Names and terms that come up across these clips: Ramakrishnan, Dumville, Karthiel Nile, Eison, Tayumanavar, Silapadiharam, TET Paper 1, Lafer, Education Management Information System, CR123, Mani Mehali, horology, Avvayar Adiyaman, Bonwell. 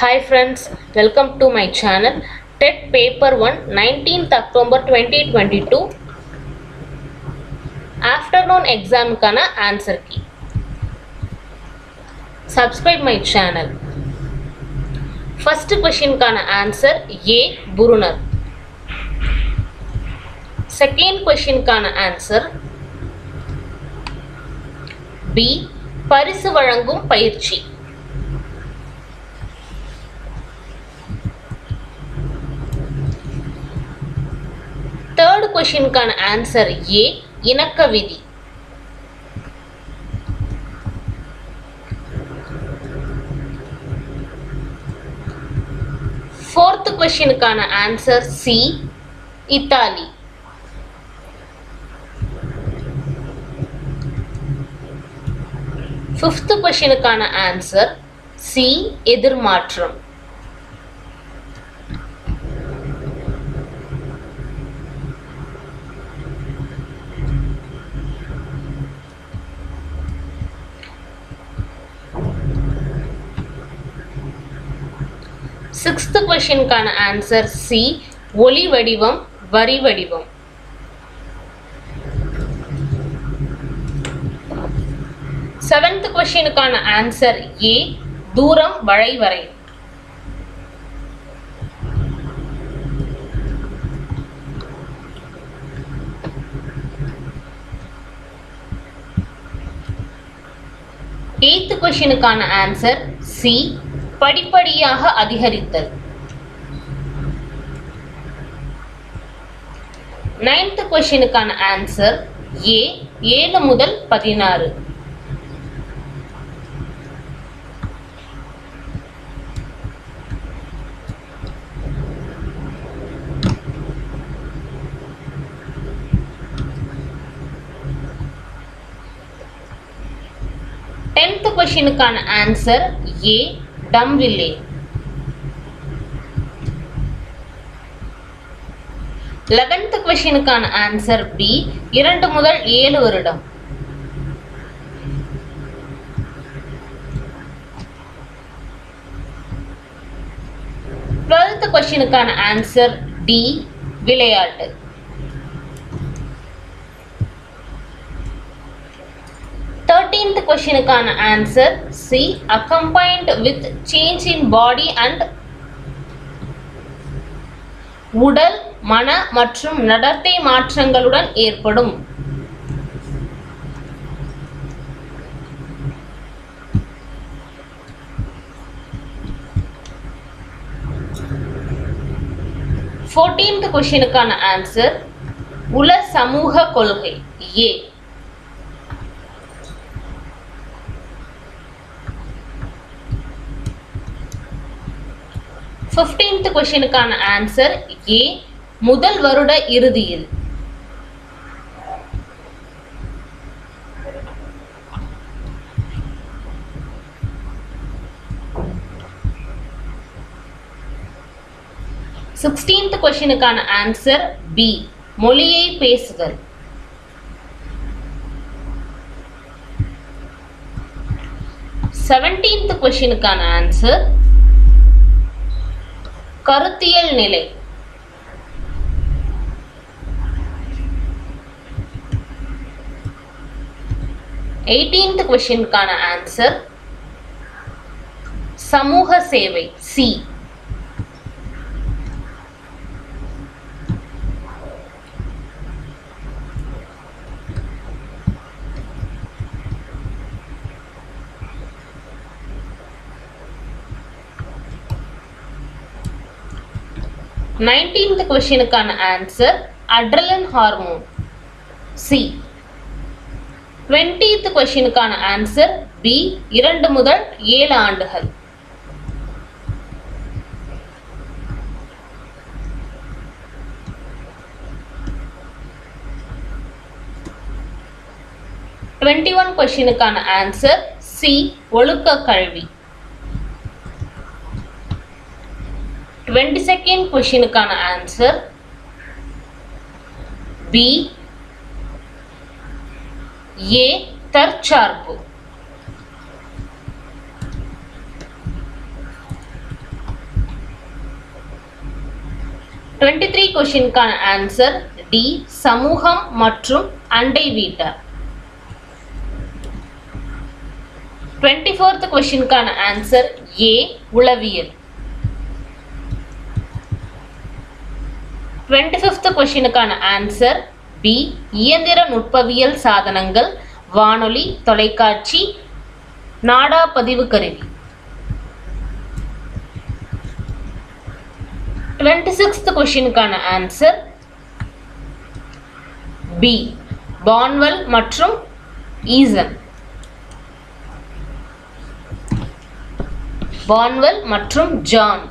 Hi friends, welcome to my channel. TET Paper 1, 19th October 2022. Afternoon exam kana answer key. Subscribe my channel. First question kana answer A. Burunar. Second question kana answer B. Parisu Valangum Pairchi. Third question can answer A. Inakavidi. Fourth question can answer C. Italy. Fifth question kana answer C. Edirmatram. Sixth question kana answer C. Oli Vadivam Vari Vadivam. Seventh question can answer A. Dooram Valai Varai. Eighth question can answer C. Padipadiyaga Adhiharithal. Ninth question can answer A. 7 முதல் 16. 10th question can answer A. Dumville. 11th question can answer B. 2 முதல் 7 வருடம். 12th question can answer D. Vilayattu. 13th question can answer C. Accompanied with change in body and udal, mana மற்றும் நடத்தை மாற்றங்களுடன் ஏற்படும். 14th question can answer உல சமூக கொள்கை A. 15th question can answer A. Mudal Varuda Irudhiyil. 16th question can answer B. Moliyai Pesugal. 17th question can answer Karthiel Nile. 18th question kana answer Samuha Sevai C. 19th question can answer adrenaline hormone C. 20th question can answer B. 2 முதல் 7 ஆண்டுகள். 21 question can answer C. ஒழுக்க கல்வி. 22nd question can answer B. A. Tarcharbu. 23 question ka answer D. Samuham matrum andai veetar. 24th question ka answer A. Ulaviyal. 25th question ka answer B. Iyandira nutpaviyal sadhanangal Vanoli Tolaikachi Nada Padivu Karivi. 26th question ka answer B. Bonwell matrum Eison. Bonwell matrum John.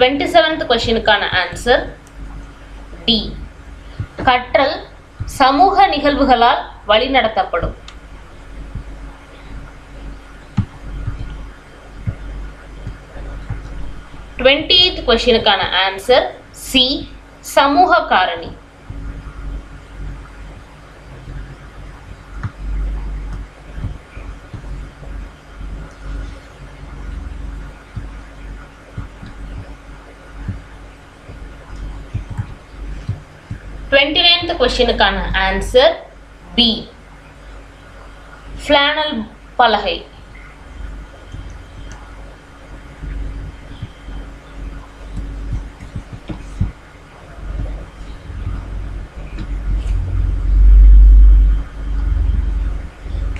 27th question ka answer D. கற்றல் சமூக நிகழ்வுகளால் வழிநடத்தப்படும். 28th question கான answer C. சமூக காரணி. 29th question கான answer B. flannel பலகை.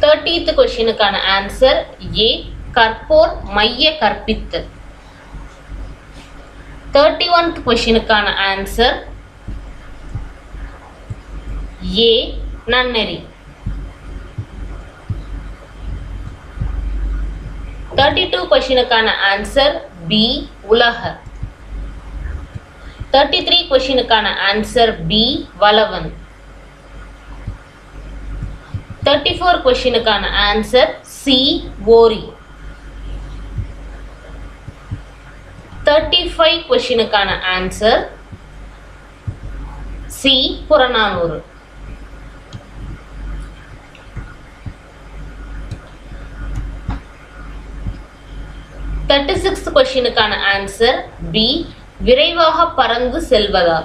30th question கான answer A. கற்போர் மைய கற்பித்து. 31st question கான answer A. Nunnery. 32 question kaana answer B. Ulaha. 33 question kaana answer B. Valavan. 34 question kaana answer C. Vori. 35 question kaana answer C. Purananur. 36th question kaana answer B. Viraivaga parandu selvada.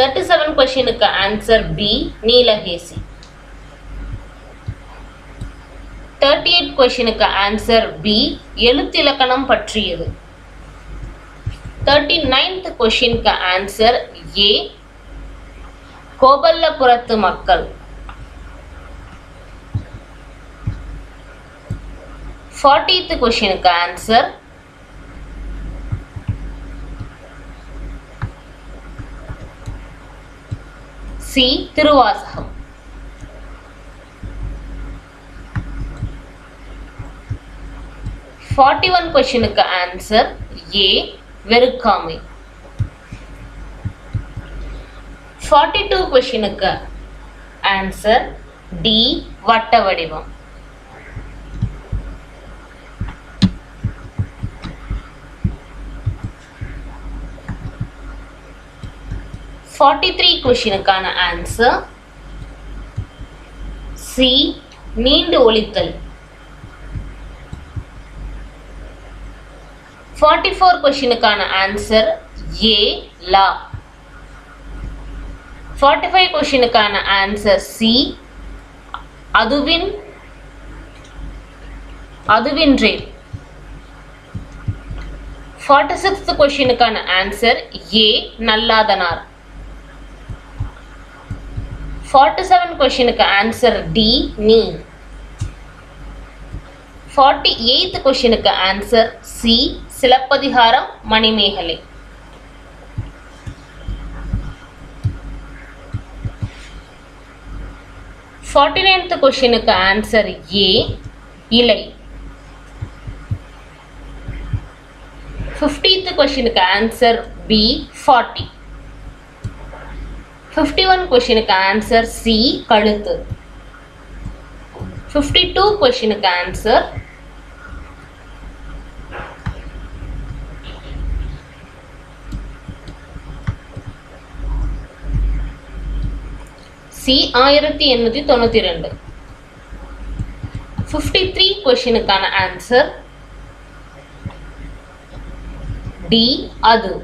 37 question ka answer B. Neelahesi. 38 question ka answer B. Eluthilakanam patriyadu. 39th question ka answer A. Koballapurathu makkal. 40th question ka answer C. Thiruvasaham. 41 question ka answer A. Verukkamai. 42 question ka answer D. Vattavadivam. 43 question kaana answer C. Neendu olithal. 44 question kaana answer A. La. 45 question kaana answer C. Aduvin Ray. 46th question kaana answer A. Nalladanar. 47 question ka answer D. Nee. 48th question ka answer C. Silapadiharam Mani Mehali. 49th question ka answer A. Ilai. 50th question ka answer B. 40. 51 question ka answer C. Kaluthu. 52 question ka answer C 1892. 53 question answer D Adu.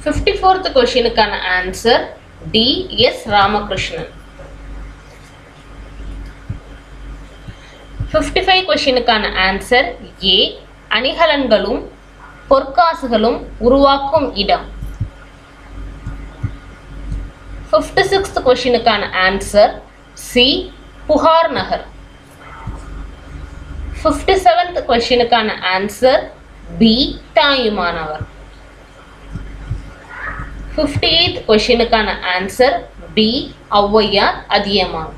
Fifty-fourth question answer D yes Ramakrishnan. 55 question answer A Anihalangalum Porkasagalum Uruvakum Idam. 56th question answer C Puhar Nahar. 57th question answer B Tayumanavar. 58th question answer D Avvayar Adiyaman.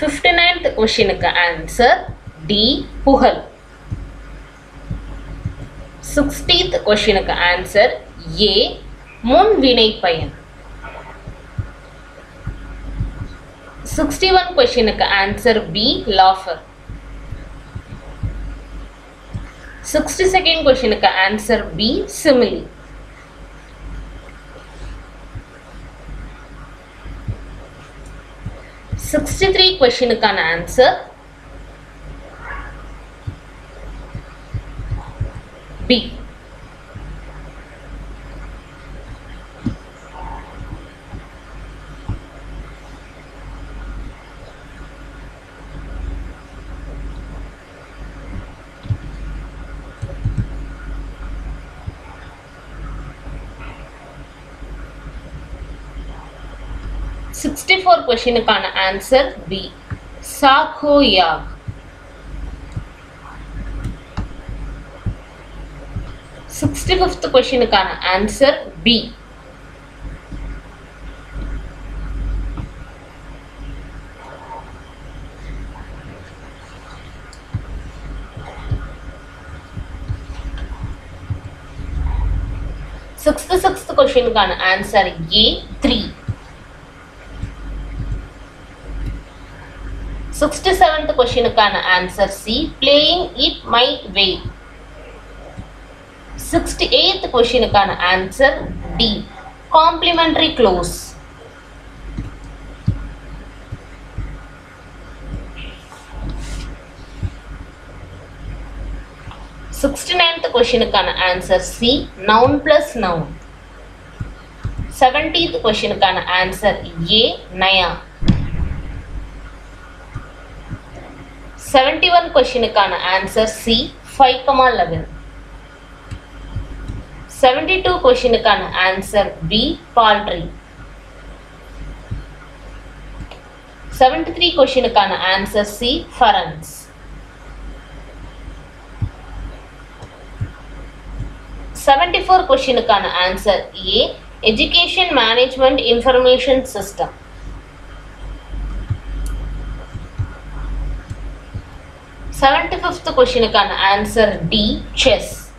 59th question answer D Puhal. 60th question answer A Mun Vinay Payan. 61 question answer B Lafer. 62nd question answer B Simile. 63 question answer B. 64 question answer B Sakho Yag. 65th question answer B. 66th question answer A 3. 67th question answer C playing it my way. 68th question answer D complementary clause. 69th question answer C noun plus noun. 70th question answer A Naya. 71 question answer C 5,11. 72 question answer B paltry. 73 question answer C Farans. 74 question answer A Education Management Information System. 75th question answer D chess.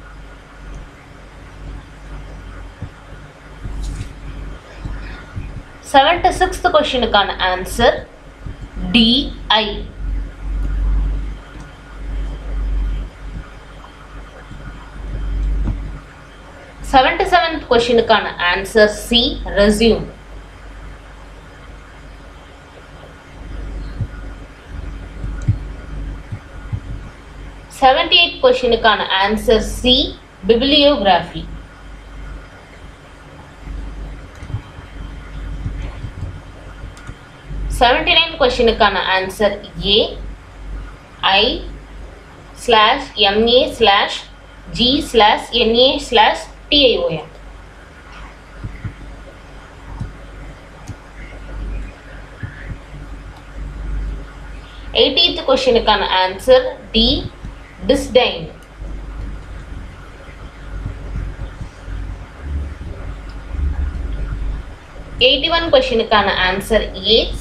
76th question answer D I. 77th question answer C resume. 78th question answer C bibliography. 79th question answer A I/MA/G/NA/TIOM. 80th question answer D disdain. 81 question answer A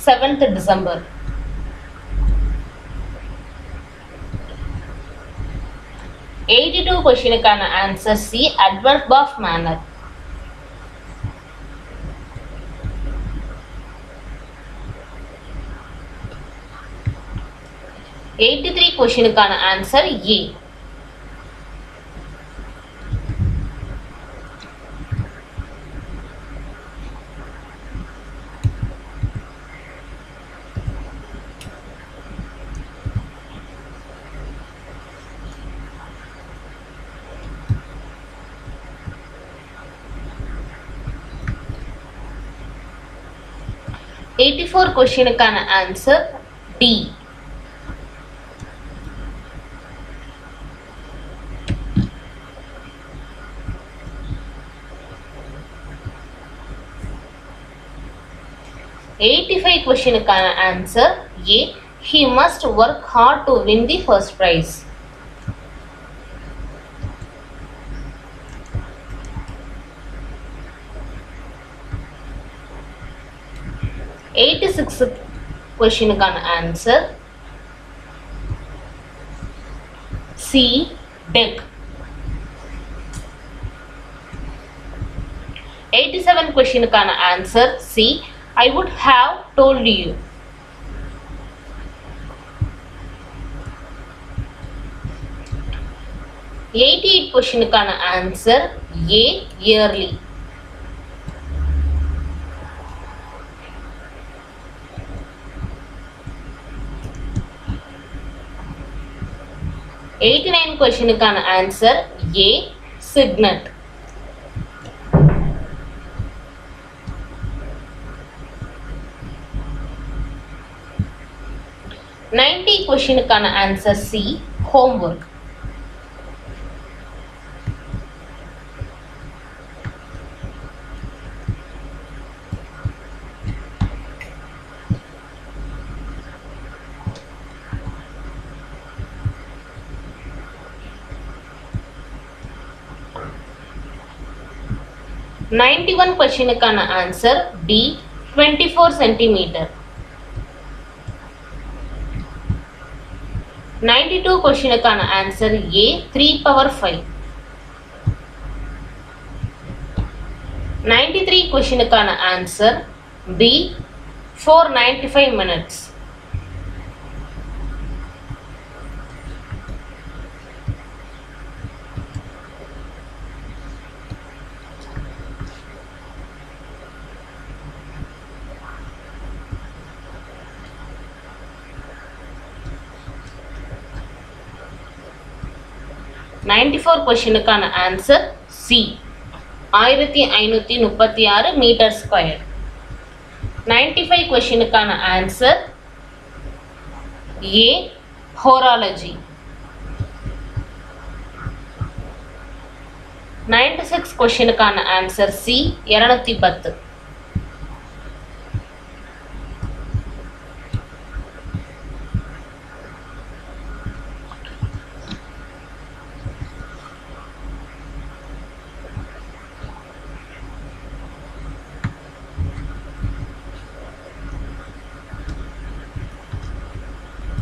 7th December. 82 question answer C adverb of manner. 83 83 questionக்கான answer A. Four question can answer D. Eighty-five question can answer A. He must work hard to win the first prize. 86 question can answer C. Deck. 87 question can answer C. I would have told you. 88 question can answer A. Yearly. 89 question can answer A. Signet. 90 question can answer C. Homework. 91 question can answer D. 24 centimeter. 92 question can answer A. 3 power 5. 93 question can answer B. 495 minutes. 94 question can answer C. 1536 meter square. 95 question can answer A. Horology. 96 question can answer C. 210.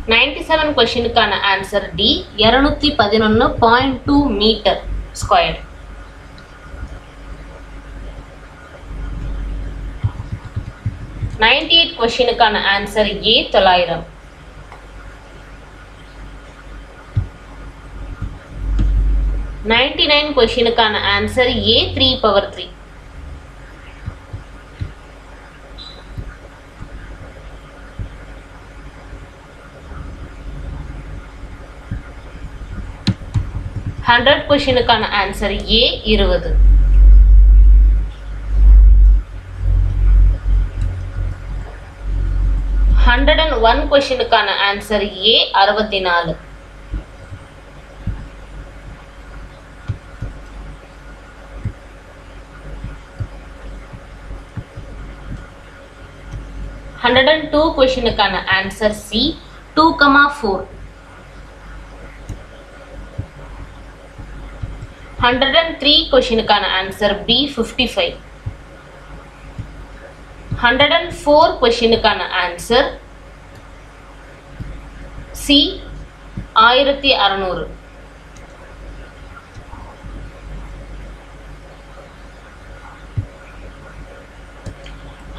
97 question can answer D. 211.2 meter squared. 98 question can answer A. Tolairam. 99 question can answer A. 3 power 3. 100 question can answer A. 20. 101 question can answer A. 64. 102 question can answer C. 2,4. 103 question can answer B. 55. 104 question can answer C. 1600.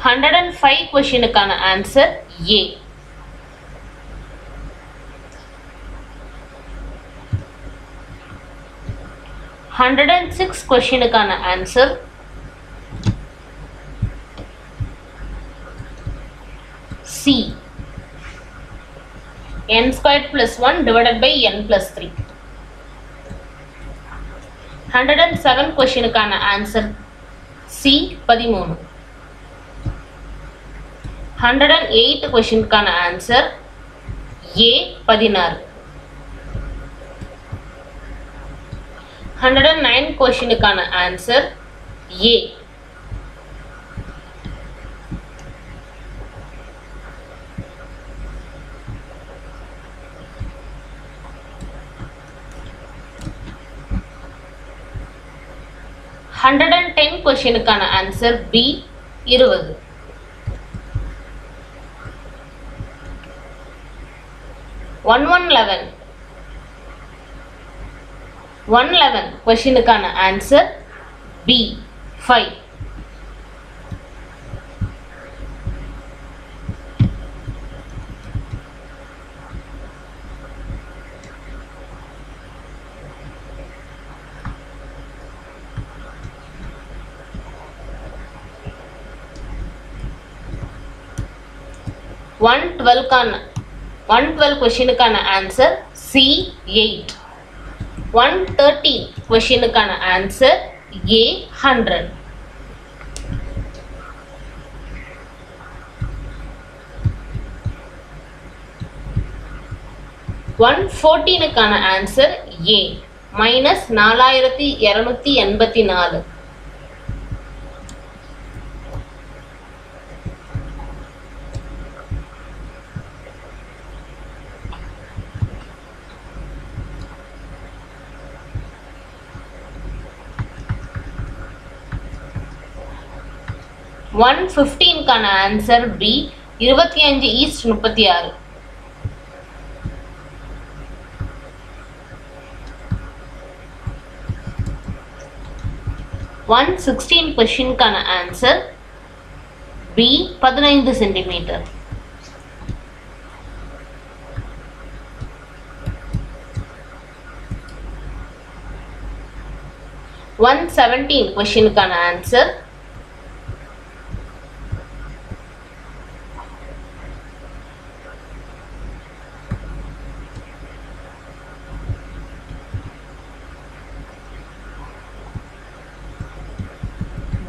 105 question can answer A. 106 question க்கான answer. C n squared plus 1 divided by n plus 3. 107 question க்கான answer C 13. 108 question க்கான answer A 16. 109 question க்கான answer A. Question க்கான answer B 20. 111 question க்கான answer B 5. 112 question க்கான answer C 8. 113 question க்கான answer A 100. 114 க்கான answer A -4284. 115 கான answer B 25:36. 116 question கான answer B 15 centimeter. 117 question கான answer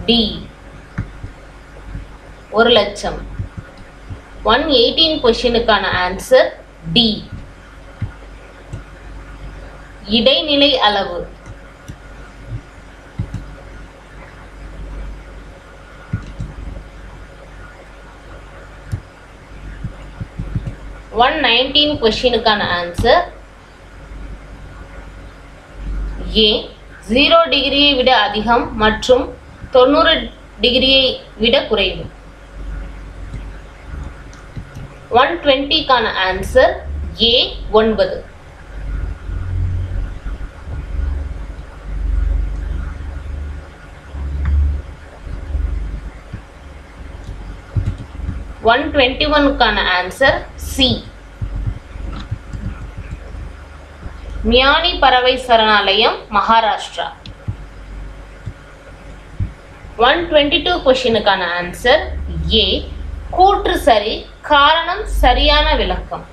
D 1 லட்சம். 118 question க்கான answer D இடைநிலை அளவு. 119 question க்கான answer A 0 டிகிரியை விட அதிகம் மற்றும் 90 டிகிரியை விட குறைவு. 120க்கான ஆன்சர் A 9. 121க்கான ஆன்சர் C. மியானி பறவை சரணாலயம் மகாராஷ்டிரா. 122 question க்கான answer A கூற்று சரி, காரணம் சரியான விளக்கம்.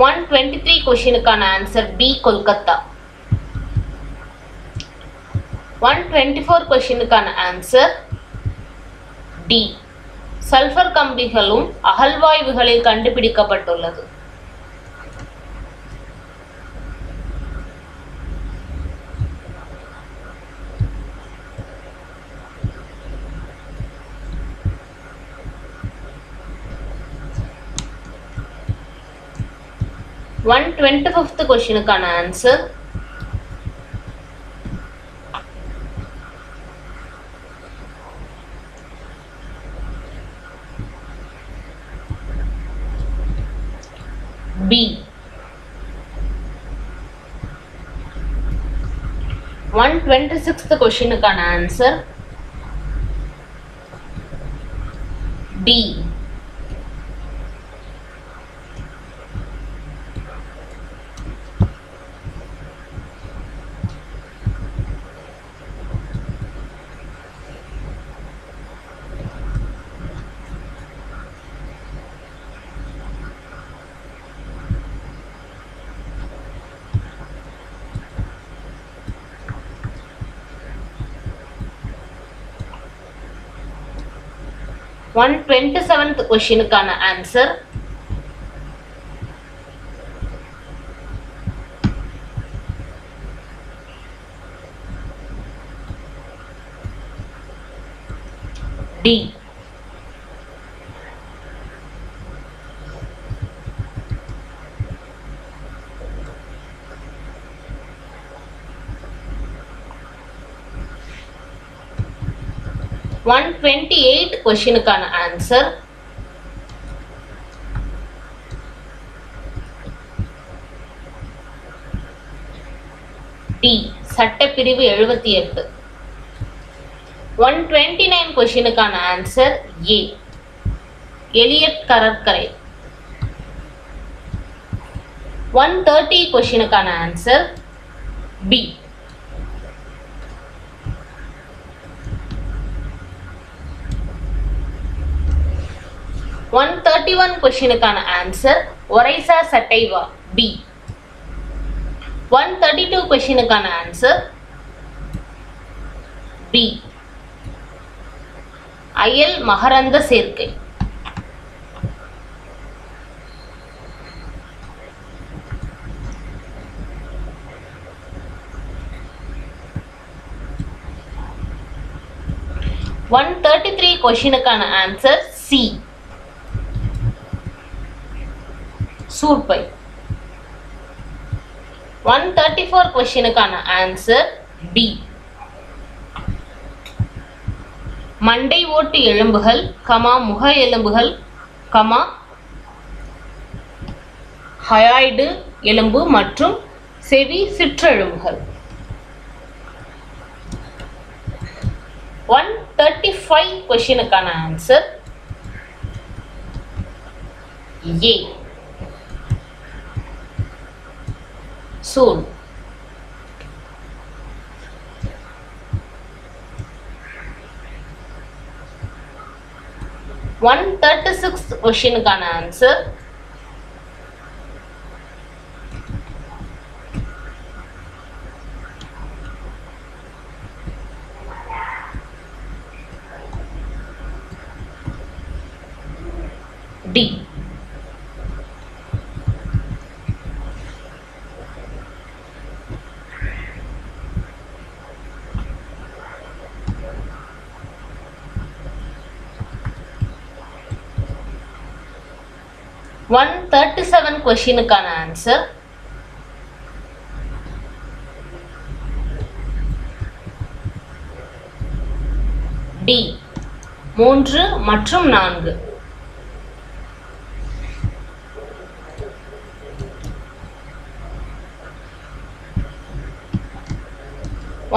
123 question க்கான answer B கொல்கத்தா. 124 question க்கான answer D சல்ஃபர் கம்பிகளும் அகழ்வாய்வுகளில் கண்டுபிடிக்கப்பட்டுள்ளது. 125th question க்கான answer B B. 126th question ka answer B. One 27th question kana answer D. 128 question kana answer D. சட்டப்பிரிவு 78. 129 question kana answer A. Elliot Karkare. 130 question kana answer B. 131 question kana answer Oraisa Sataiva B. 132 question kana answer B. IL Maharanda Serkai. One 133 question kana answer C. Surpai. 134 question kana answer B. Monday vote elumbugal, muha elumbugal, hyoid elumbu matrum sevi sitrelumbugal. 135 question kana answer A. Soon. 136 question kana answer D. 137 question kana answer D. 3 மற்றும் 4.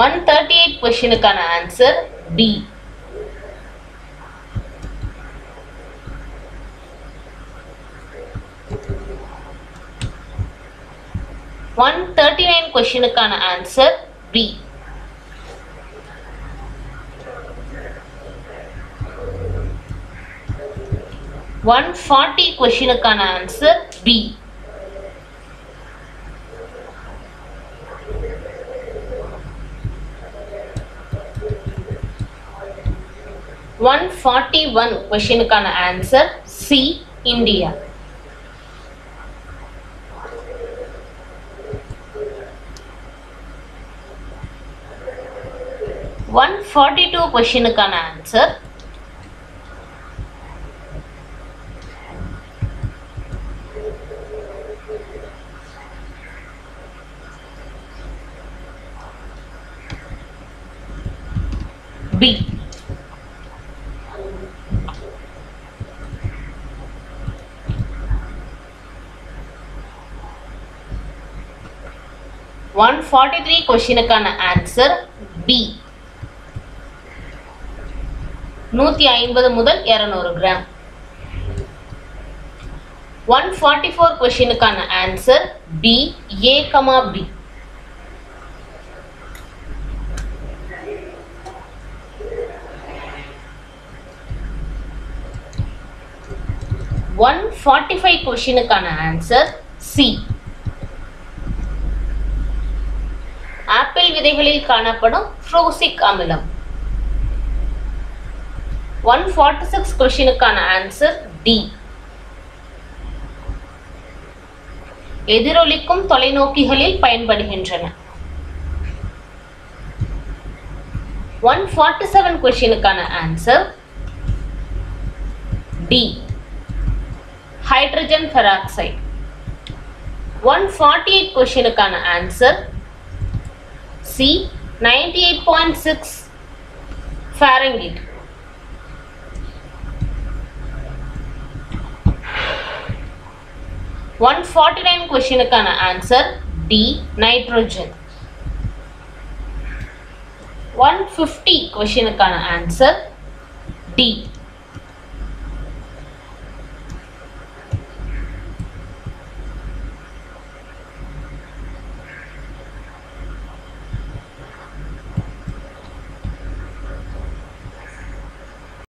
138 question kana answer B. One 139 question kana answer B. One 140 question kana answer B. One 141 question kana answer C. India. 142 question kana answer B. 1 143 question answer B 150 முதல் 200 gram 144 question answer B A comma B 145 question answer C apple விதைகளில் காணப்படும் prussic அமிலம் 146 question answer D எதிரொலிக்கும் தொலைநோக்கிகளில் பயன்படுகின்றன 147 question answer D hydrogen peroxide 148 question का answer C 98.6 Fahrenheit 149 question का answer D nitrogen 150 question का आंसर डी